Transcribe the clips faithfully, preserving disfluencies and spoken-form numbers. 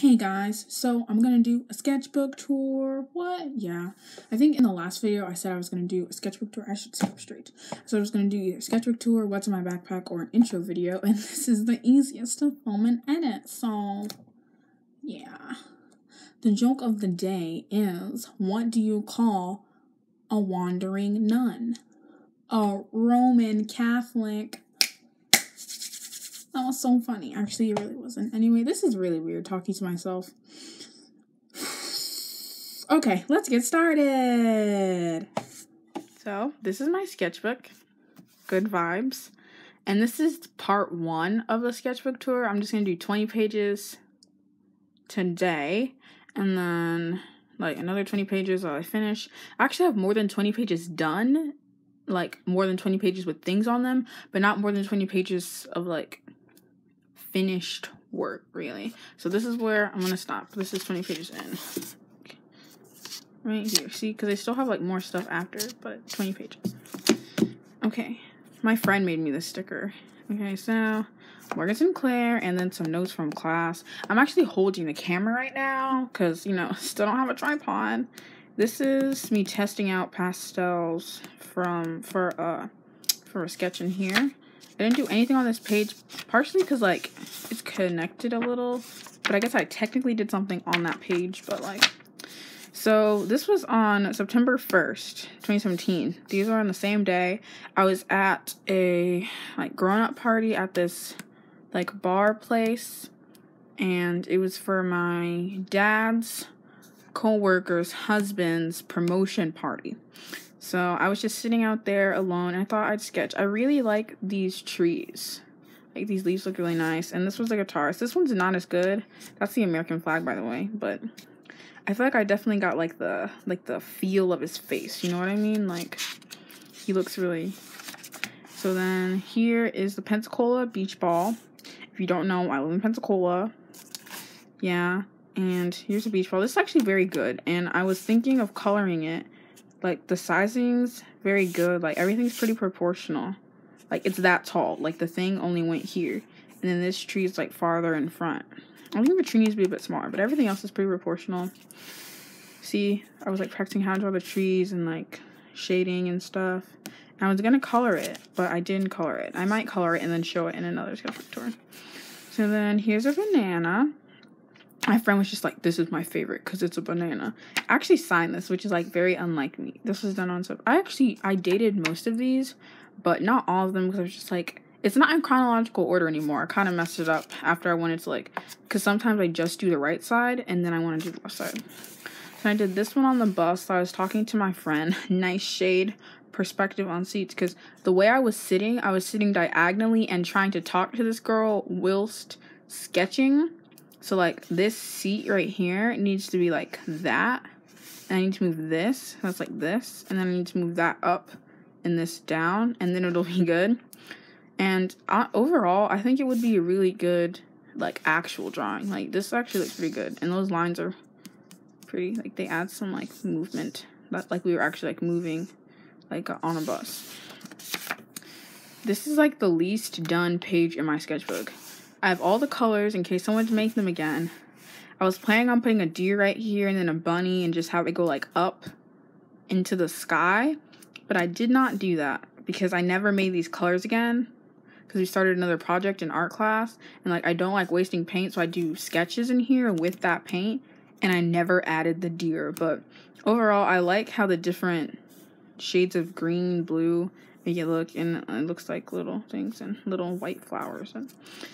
Hey guys, so I'm gonna do a sketchbook tour. What? Yeah, I think in the last video I said I was gonna do a sketchbook tour. I should stop straight. So I was gonna do either a sketchbook tour, what's in my backpack, or an intro video, and this is the easiest to film and edit, so yeah. The joke of the day is, what do you call a wandering nun? A Roman Catholic. That was so funny. Actually, it really wasn't. Anyway, this is really weird talking to myself. Okay, let's get started. So, this is my sketchbook, Good Vibes. And this is part one of the sketchbook tour. I'm just going to do twenty pages today. And then, like, another twenty pages while I finish. I actually have more than twenty pages done. Like, more than twenty pages with things on them. But not more than twenty pages of, like, finished work, really. So this is where I'm gonna stop. This is twenty pages in, right here. See, because I still have like more stuff after, but twenty pages. Okay, my friend made me this sticker. Okay, so Morgan Synclaire, and then some notes from class. I'm actually holding the camera right now because, you know, still don't have a tripod. This is me testing out pastels from for uh for a sketch in here. I didn't do anything on this page, partially because, like, it's connected a little, but I guess I technically did something on that page, but, like, so this was on September first, twenty seventeen. These are on the same day. I was at a, like, grown-up party at this, like, bar place, and it was for my dad's co-worker's husband's promotion party. So I was just sitting out there alone, and I thought I'd sketch. I really like these trees. Like, these leaves look really nice. And this was a guitarist. This one's not as good. That's the American flag, by the way. But I feel like I definitely got, like, the like the feel of his face. You know what I mean? Like, he looks really... So then here is the Pensacola beach ball. If you don't know, I live in Pensacola. Yeah. And here's a beach ball. This is actually very good. And I was thinking of coloring it. Like, the sizing's very good. Like, everything's pretty proportional. Like, it's that tall. Like, the thing only went here. And then this tree's, like, farther in front. I think the tree needs to be a bit smaller. But everything else is pretty proportional. See? I was, like, practicing how to draw the trees and, like, shading and stuff. And I was going to color it. But I didn't color it. I might color it and then show it in another sketchbook tour. So then here's a banana. My friend was just like, this is my favorite because it's a banana. I actually signed this, which is, like, very unlike me. This was done on stuff. I actually, I dated most of these, but not all of them, because I was just like, it's not in chronological order anymore. I kind of messed it up after I wanted to, like, because sometimes I just do the right side and then I want to do the left side. So I did this one on the bus. So I was talking to my friend. Nice shade perspective on seats, because the way I was sitting, I was sitting diagonally and trying to talk to this girl whilst sketching. So, like, this seat right here needs to be like that. And I need to move this. That's like this. And then I need to move that up and this down. And then it'll be good. And I, overall, I think it would be a really good, like, actual drawing. Like, this actually looks pretty good. And those lines are pretty. Like, they add some, like, movement. That, like, we were actually, like, moving, like, on a bus. This is, like, the least done page in my sketchbook. I have all the colors in case I want to make them again. I was planning on putting a deer right here and then a bunny and just have it go, like, up into the sky. But I did not do that because I never made these colors again, because we started another project in art class. And, like, I don't like wasting paint, so I do sketches in here with that paint. And I never added the deer. But overall, I like how the different shades of green, blue... You look, and it looks like little things and little white flowers, and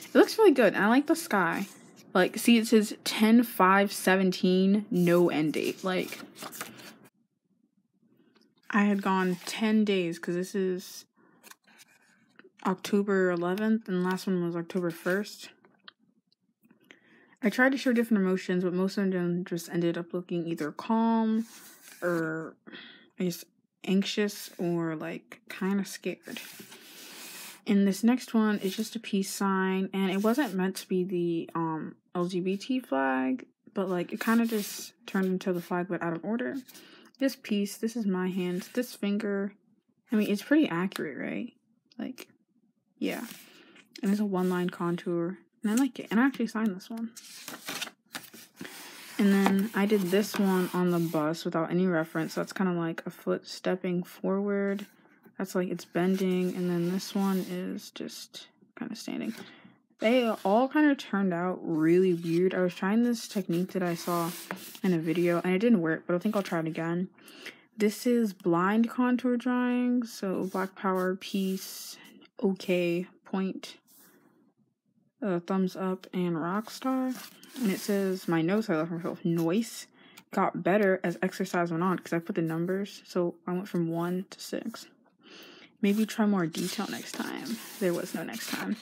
it looks really good. And I like the sky. Like, see, it says ten five seventeen, no end date. Like, I had gone ten days, because this is October eleventh and the last one was October first. I tried to show different emotions, but most of them just ended up looking either calm or, I guess, anxious, or, like, kind of scared. And this next one is just a peace sign, and it wasn't meant to be the um L G B T flag, but, like, it kind of just turned into the flag, but out of order. This piece, this is my hand, this finger. I mean, it's pretty accurate, right? Like, yeah. And it's a one line contour, and I like it. And I actually signed this one. And then I did this one on the bus without any reference. So that's kind of like a foot stepping forward. That's like it's bending. And then this one is just kind of standing. They all kind of turned out really weird. I was trying this technique that I saw in a video, and it didn't work, but I think I'll try it again. This is blind contour drawing. So black power, peace, okay, point, uh, thumbs up, and rock star. And it says, my notes I left myself, noise got better as exercise went on because I put the numbers. So I went from one to six. Maybe try more detail next time. There was no next time.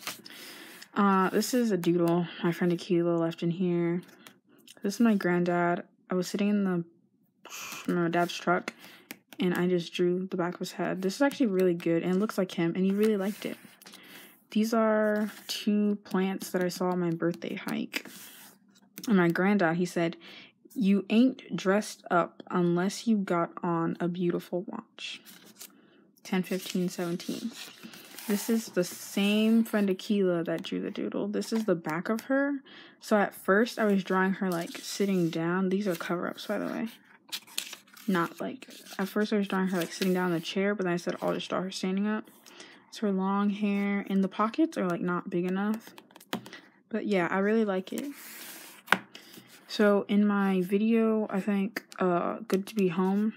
Uh, this is a doodle my friend Akila left in here. This is my granddad. I was sitting in the my dad's truck, and I just drew the back of his head. This is actually really good, and it looks like him, and he really liked it. These are two plants that I saw on my birthday hike. And my granddad, he said, you ain't dressed up unless you got on a beautiful watch. ten, fifteen, seventeen. This is the same friend Akila that drew the doodle. This is the back of her. So at first, I was drawing her, like, sitting down. These are cover-ups, by the way. Not like, at first I was drawing her like sitting down in the chair, but then I said I'll just draw her standing up. It's her long hair, and the pockets are like not big enough. But yeah, I really like it. So in my video, I think uh, Good to Be Home,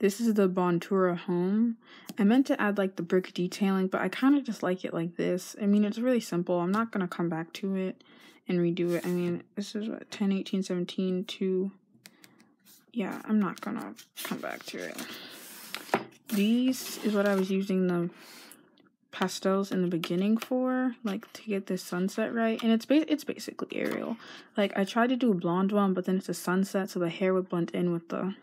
this is the Bontura home. I meant to add like the brick detailing, but I kind of just like it like this. I mean, it's really simple. I'm not going to come back to it and redo it. I mean, this is what, ten, eighteen, seventeen, two... Yeah, I'm not gonna come back to it. These is what I was using the pastels in the beginning for, like to get this sunset right. And it's ba it's basically Ariel. Like I tried to do a blonde one, but then it's a sunset, so the hair would blend in with the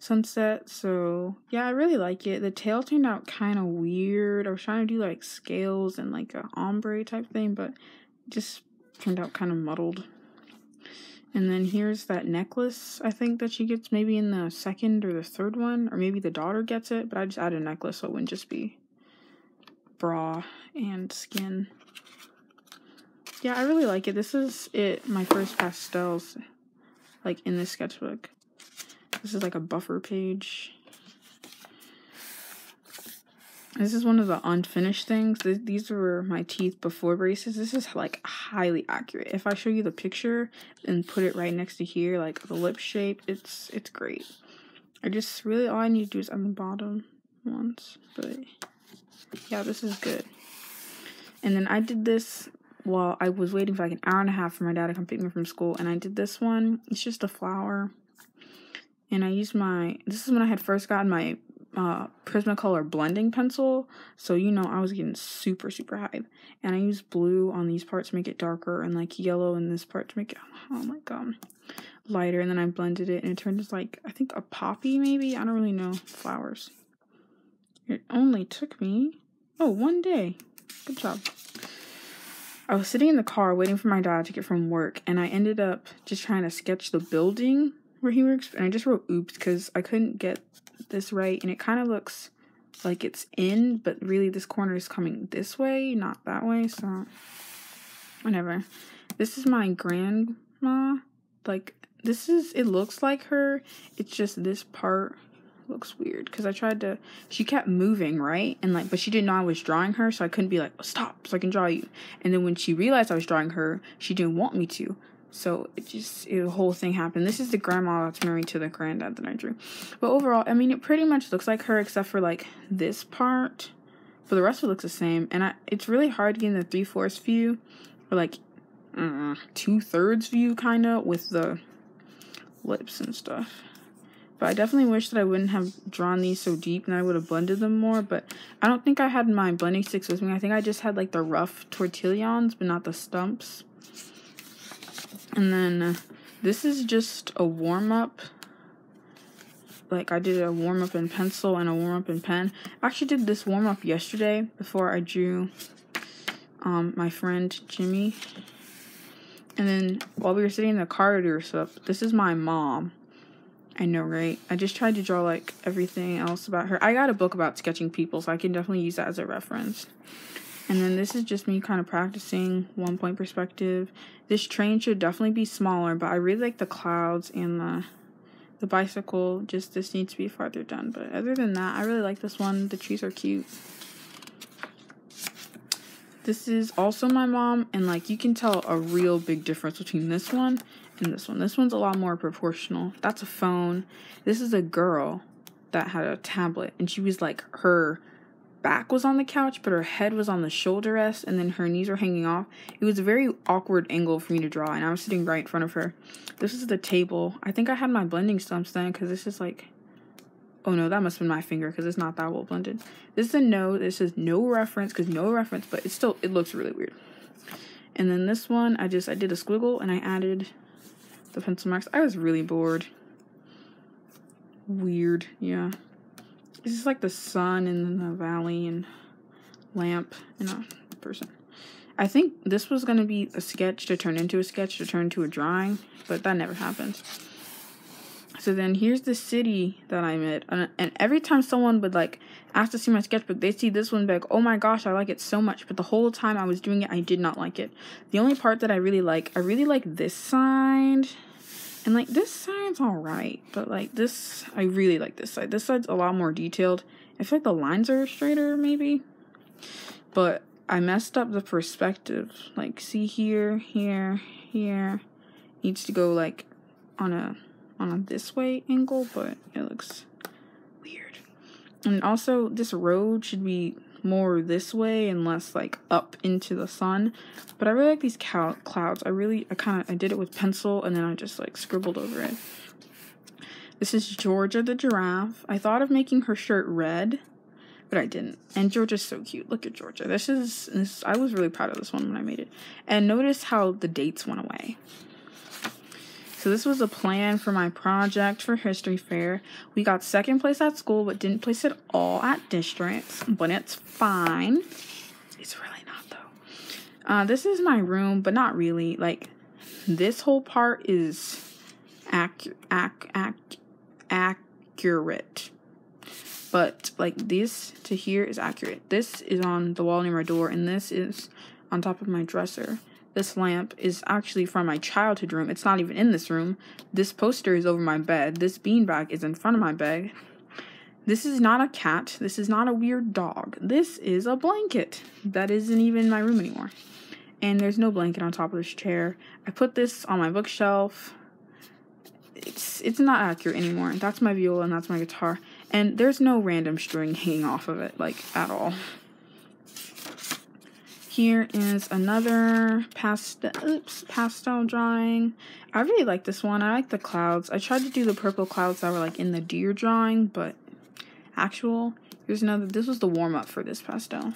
sunset. So yeah, I really like it. The tail turned out kind of weird. I was trying to do like scales and like an ombre type thing, but it just turned out kind of muddled. And then here's that necklace, I think, that she gets maybe in the second or the third one. Or maybe the daughter gets it, but I just added a necklace so it wouldn't just be bra and skin. Yeah, I really like it. This is it, my first pastels, like, in this sketchbook. This is, like, a buffer page. This is one of the unfinished things. These were my teeth before braces. This is, like, highly accurate. If I show you the picture and put it right next to here, like, the lip shape, it's it's great. I just really, all I need to do is on the bottom ones. But, yeah, this is good. And then I did this while I was waiting for, like, an hour and a half for my dad to come pick me from school. And I did this one. It's just a flower. And I used my, this is when I had first gotten my Uh, Prismacolor blending pencil, so you know I was getting super super hype, and I used blue on these parts to make it darker, and like yellow in this part to make it oh my god lighter, and then I blended it, and it turned into like I think a poppy maybe, I don't really know, flowers. It only took me oh one day. Good job. I was sitting in the car waiting for my dad to get from work, and I ended up just trying to sketch the building where he works, and I just wrote oops because I couldn't get this right, and it kind of looks like it's in, but really this corner is coming this way, not that way, so whatever. This is my grandma, like this is, it looks like her, it's just this part looks weird because I tried to, she kept moving right, and like, but she didn't know I was drawing her, so I couldn't be like, stop so I can draw you, and then when she realized I was drawing her, she didn't want me to. So, it just, the whole thing happened. This is the grandma that's married to the granddad that I drew. But overall, I mean, it pretty much looks like her except for, like, this part. But the rest of it looks the same. And I, it's really hard getting the three-fourths view. Or, like, uh, two-thirds view, kind of, with the lips and stuff. But I definitely wish that I wouldn't have drawn these so deep and I would have blended them more. But I don't think I had my blending sticks with me. I think I just had, like, the rough tortillons, but not the stumps. And then uh, this is just a warm-up. Like, I did a warm-up in pencil and a warm-up in pen. I actually did this warm-up yesterday before I drew um, my friend Jimmy. And then while we were sitting in the car to do stuff, this is my mom. I know, right? I just tried to draw, like, everything else about her. I got a book about sketching people, so I can definitely use that as a reference. And then this is just me kind of practicing one point perspective. This train should definitely be smaller, but I really like the clouds and the the bicycle. Just this needs to be farther done. But other than that, I really like this one. The trees are cute. This is also my mom, and like you can tell a real big difference between this one and this one. This one's a lot more proportional. That's a phone. This is a girl that had a tablet, and she was like, her back was on the couch, but her head was on the shoulder rest, and then her knees were hanging off. It was a very awkward angle for me to draw, and I was sitting right in front of her. This is the table. I think I had my blending stumps then, because this is like, oh no, that must have been my finger because it's not that well blended. This is a no. This is no reference because no reference, but it's still, it looks really weird. And then this one, I just, I did a squiggle and I added the pencil marks. I was really bored. Weird, yeah. This is like the sun and the valley and lamp and a person. I think this was going to be a sketch to turn into a sketch to turn into a drawing, but that never happens. So then here's the city that I'm in, and, and every time someone would like ask to see my sketchbook, they'd see this one, be like, oh my gosh, I like it so much, but the whole time I was doing it, I did not like it. The only part that I really like, I really like this side, and like this side's alright, but like this, I really like this side. This side's a lot more detailed. I feel like the lines are straighter, maybe, but I messed up the perspective. Like, see here, here, here, needs to go like on a on this way angle, but it looks weird. And also this road should be more this way and less like up into the sun. But I really like these clouds. I really I kind of I did it with pencil and then I just like scribbled over it. This is Georgia the giraffe. I thought of making her shirt red, but I didn't. And Georgia's so cute. Look at Georgia. This is this I was really proud of this one when I made it. And notice how the dates went away. So this was a plan for my project for History Fair. We got second place at school, but didn't place at all at districts, but it's fine. It's really not, though. Uh, this is my room, but not really. Like, this whole part is ac ac ac accurate. But, like, this to here is accurate. This is on the wall near my door, and this is on top of my dresser. This lamp is actually from my childhood room. It's not even in this room. This poster is over my bed. This beanbag is in front of my bed. This is not a cat. This is not a weird dog. This is a blanket that isn't even in my room anymore. And there's no blanket on top of this chair. I put this on my bookshelf. It's it's not accurate anymore. That's my viola and that's my guitar. And there's no random string hanging off of it, like, at all. Here is another pastel, oops, pastel drawing. I really like this one. I like the clouds. I tried to do the purple clouds that were like in the deer drawing, but actual. Here's another. This was the warm up for this pastel.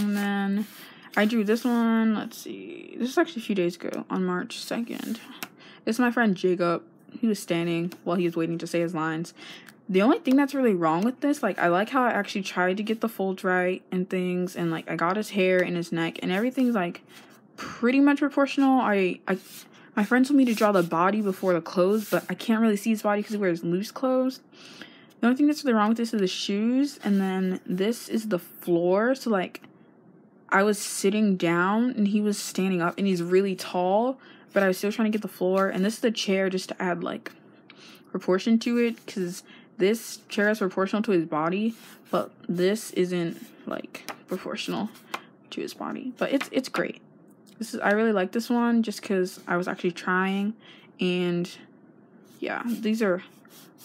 And then I drew this one. Let's see. This is actually a few days ago on March second. This is my friend Jacob. He was standing while he was waiting to say his lines. The only thing that's really wrong with this, like, I like how I actually tried to get the folds right and things, and, like, I got his hair and his neck, and everything's, like, pretty much proportional. I, I, my friend told me to draw the body before the clothes, but I can't really see his body because he wears loose clothes. The only thing that's really wrong with this is the shoes, and then this is the floor, so, like, I was sitting down, and he was standing up, and he's really tall, but I was still trying to get the floor, and this is the chair just to add, like, proportion to it, because this chair is proportional to his body, but this isn't like proportional to his body. But it's it's great. This is I really like this one just because I was actually trying, and yeah, these are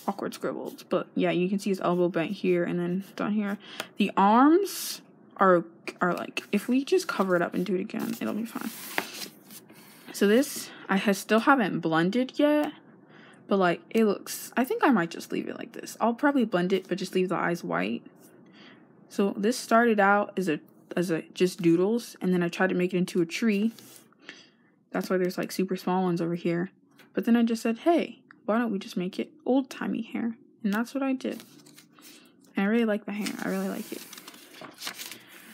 awkward scribbles. But yeah, you can see his elbow bent here and then down here. The arms are are like, if we just cover it up and do it again, it'll be fine. So this I has still haven't blended yet. But, like, it looks, I think I might just leave it like this. I'll probably blend it, but just leave the eyes white. So this started out as a, as a just doodles, and then I tried to make it into a tree. That's why there's, like, super small ones over here. But then I just said, hey, why don't we just make it old-timey hair? And that's what I did. And I really like the hair. I really like it.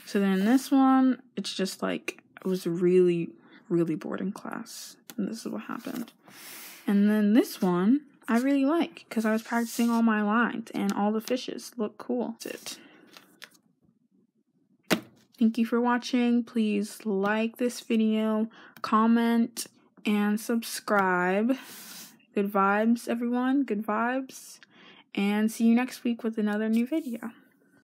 So then this one, it's just, like, I was really, really bored in class. And this is what happened. And then this one, I really like, because I was practicing all my lines, and all the fishes look cool. That's it. Thank you for watching. Please like this video, comment, and subscribe. Good vibes, everyone. Good vibes. And see you next week with another new video.